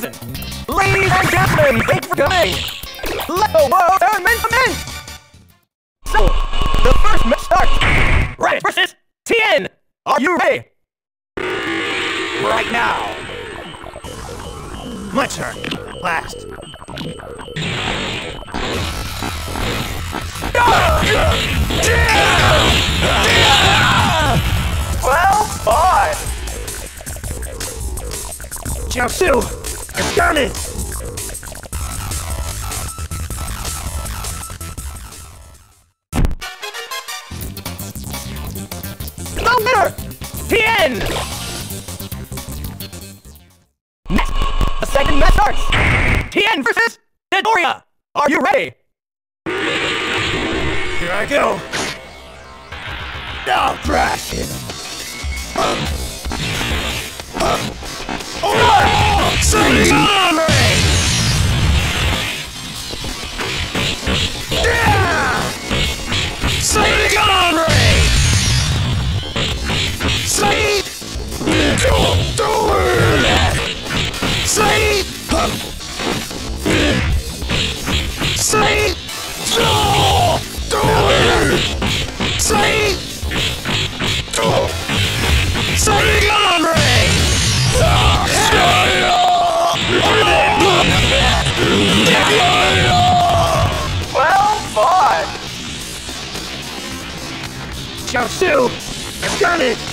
present. Ladies and gentlemen, thank you for coming. Lego World Tournament. So, the first match starts. Rabbit versus Tien. Are you ready? Right now. My turn. Last. Well fought! Chiu-chu! It's coming! The winner! Tien! Next! The second match starts! Tien versus Dedoria! Are you ready? Here I go! I'll crash it! Oh! Something's on me! Yeah! Something's on me! Sleep! Don't do it! Sleep! Sleep! Don't do it! Sleep! Something on me! Well fought! Chiu-chu! I've done it!